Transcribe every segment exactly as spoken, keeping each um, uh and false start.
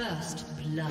First blood.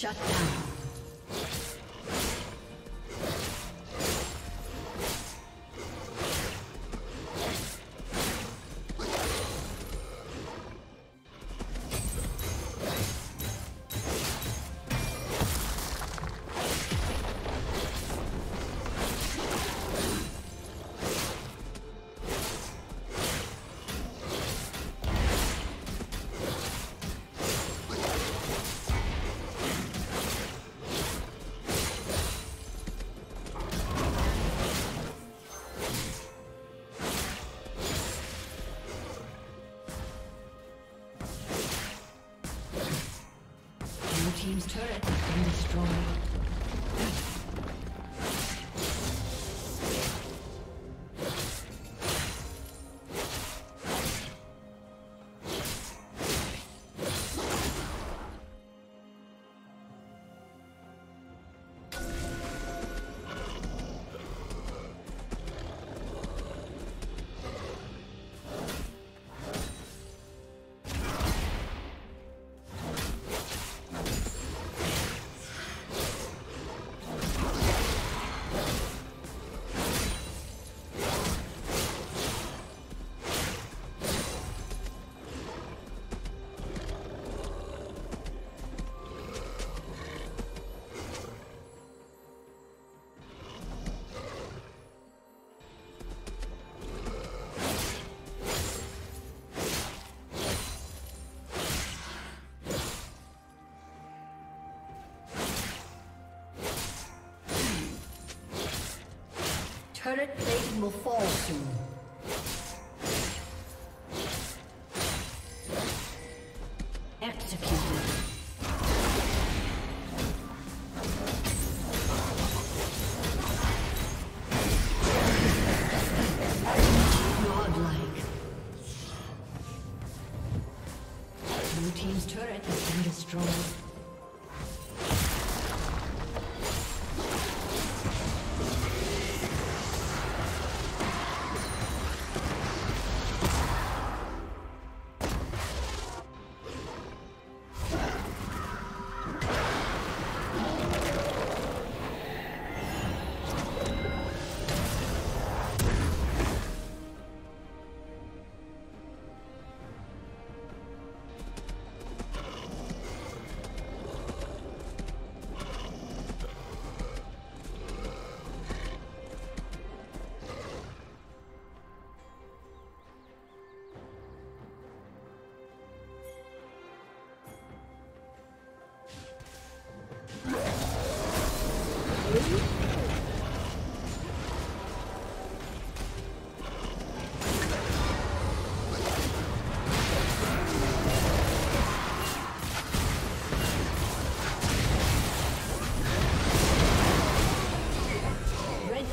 Shut down. Team's turret has been destroyed. Turret plating will fall soon. Executed.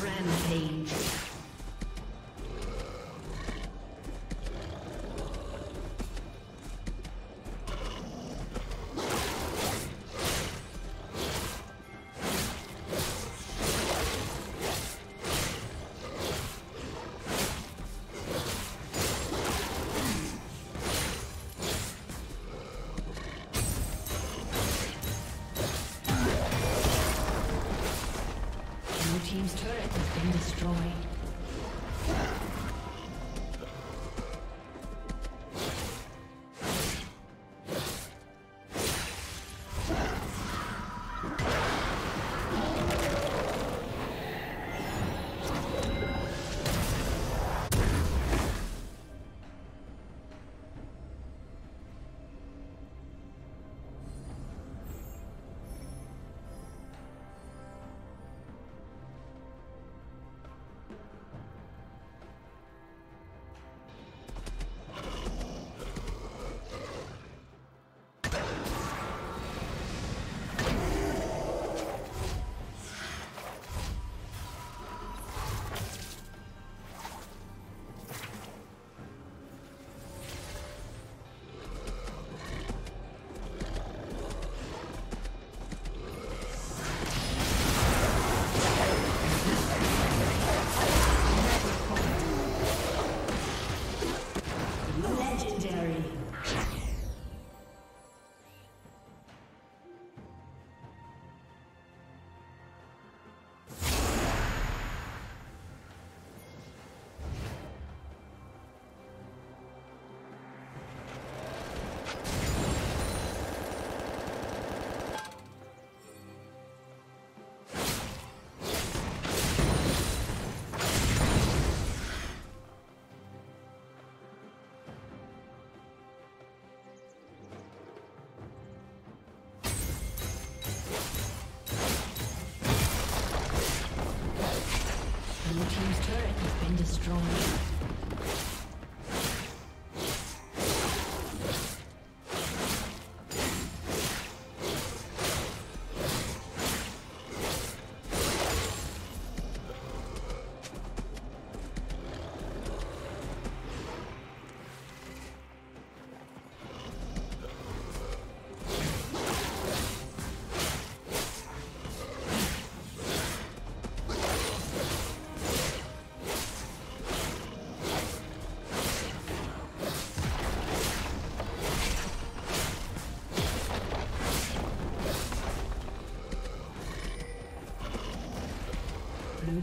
Rampage. team's turret has been destroyed. Your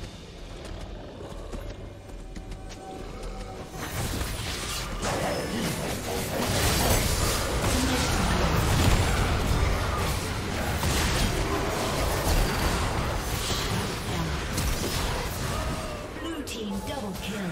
Blue team's turret has been destroyed. Blue team double kill.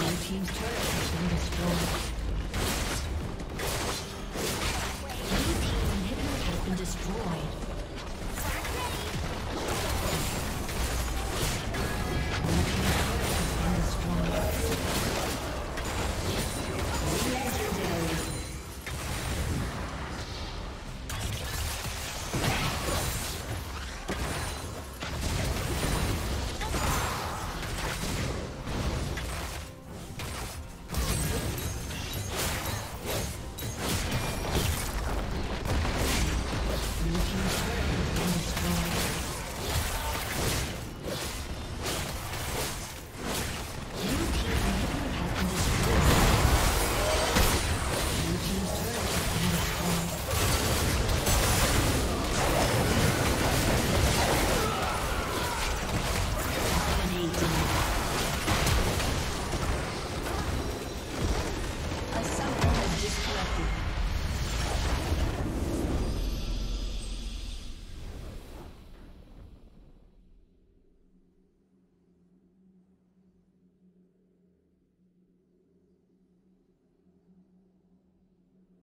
Blue team's turret has been destroyed. Blue team inhibitor has been destroyed.